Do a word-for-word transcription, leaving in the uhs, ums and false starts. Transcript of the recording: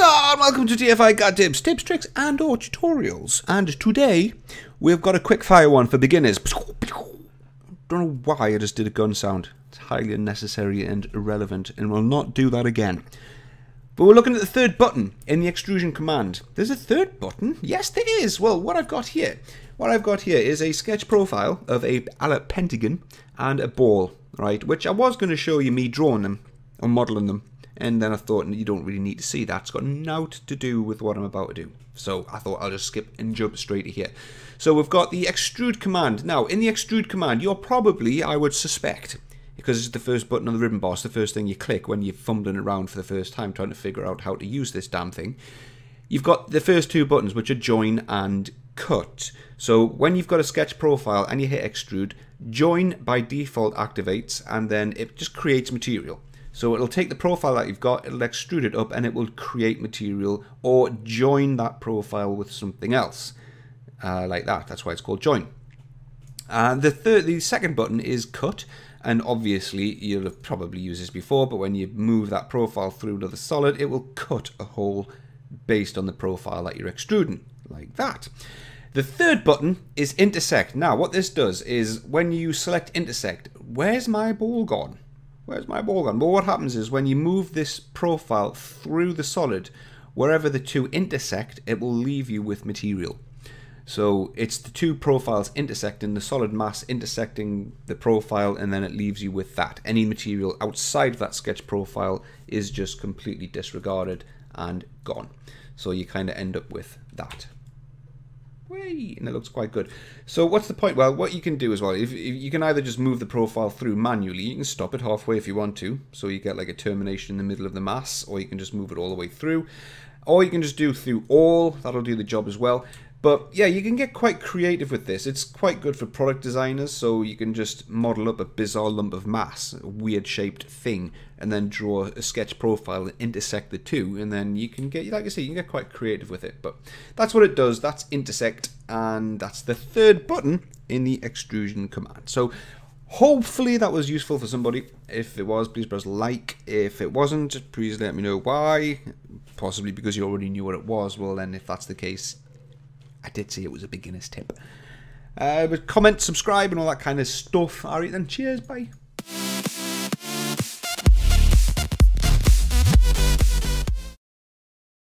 What's up? Welcome to T F I Got Tips, tips, tricks, and or tutorials. And today, we've got a quickfire one for beginners. Don't know why I just did a gun sound. It's highly unnecessary and irrelevant, and we'll not do that again. But we're looking at the third button in the extrusion command. There's a third button? Yes, there is. Well, what I've got here, what I've got here is a sketch profile of a Allop pentagon and a ball, right? Which I was going to show you me drawing them or modeling them, and then I thought you don't really need to see that. It's got naught to do with what I'm about to do. So I thought I'll just skip and jump straight to here. So we've got the extrude command. Now, in the extrude command, you're probably, I would suspect, because it's the first button on the ribbon bar, it's the first thing you click when you're fumbling around for the first time trying to figure out how to use this damn thing. You've got the first two buttons, which are join and cut. So when you've got a sketch profile and you hit extrude, join by default activates, and then it just creates material. So it'll take the profile that you've got, it'll extrude it up, and it will create material or join that profile with something else, uh, like that. That's why it's called join. Uh, the third, the second button is cut. And obviously, you'll have probably used this before, but when you move that profile through to the solid, it will cut a hole based on the profile that you're extruding, like that. The third button is intersect. Now, what this does is when you select intersect, where's my ball gone? Where's my ball gone? Well, what happens is when you move this profile through the solid, wherever the two intersect, it will leave you with material. So it's the two profiles intersecting, the solid mass intersecting the profile, and then it leaves you with that. Any material outside of that sketch profile is just completely disregarded and gone. So you kind of end up with that. Whee! And it looks quite good. So what's the point? Well, what you can do as well, if, if you can either just move the profile through manually, you can stop it halfway if you want to, so you get like a termination in the middle of the mass, or you can just move it all the way through, or you can just do through all, that'll do the job as well. But yeah, you can get quite creative with this. It's quite good for product designers, so you can just model up a bizarre lump of mass, a weird-shaped thing, and then draw a sketch profile and intersect the two, and then you can get, like I say, you can get quite creative with it. But that's what it does. That's intersect, and that's the third button in the extrusion command. So hopefully that was useful for somebody. If it was, please press like. If it wasn't, please let me know why. Possibly because you already knew what it was. Well, then if that's the case, I did say it was a beginner's tip. Uh, but comment, subscribe, and all that kind of stuff. All right, then. Cheers. Bye.